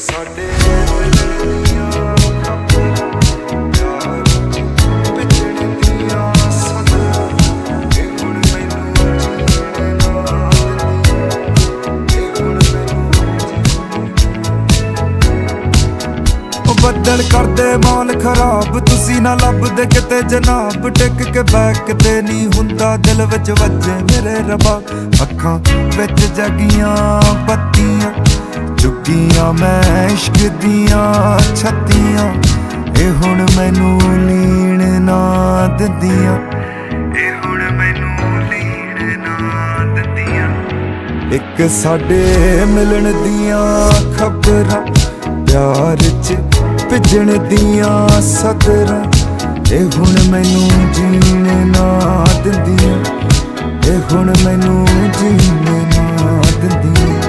साडे बदल कर दे माल खराब तुसी ना लभदे किते जनाब टिक के बैक ते नहीं हुंदा दिल विच वजे मेरे रबा अखां विच जगियां पत्तियां चुकियां मैं इश्क दियां छत्तियां ए हुण मैनू लीन ना दिंदियां ए हुण मैनू लीन ना दिंदियां इक साडे मिलन दियां खबरां प्यार च भिजण दिया सदरां ए हुण मैनू जीण ना दिंदियां ए हुण मैनू जीण ना दिंदियां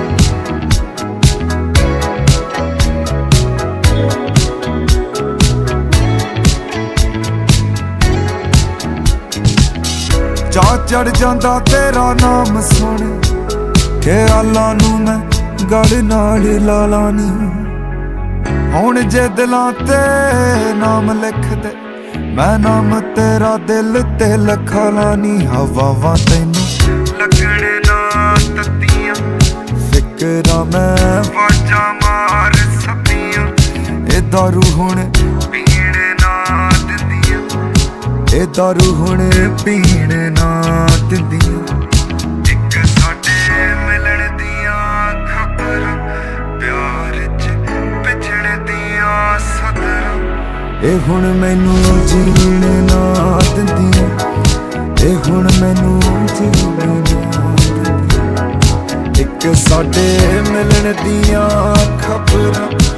जा चढ़ जांदा तेरा नाम सुन के आला नूं मैं गल नाल ला लानी हुण जे दिलां ते नाम लिख दे मैं नाम तेरा दिल ते लखा लानी हवावां तैनू लगणे ना तत्तियां फिकरां मैं वाजा मार सदियां ए दारू हुण पीण ना दिंदियां ए दारू हुण पीण ना दिंदियां इक साडे मिलण दियां खबरां प्यार ए हुण मैनू जीण ना दिंदियां ए हुण मैनू जीण ना दिंदियां इक साडे मिलन दियां खबरां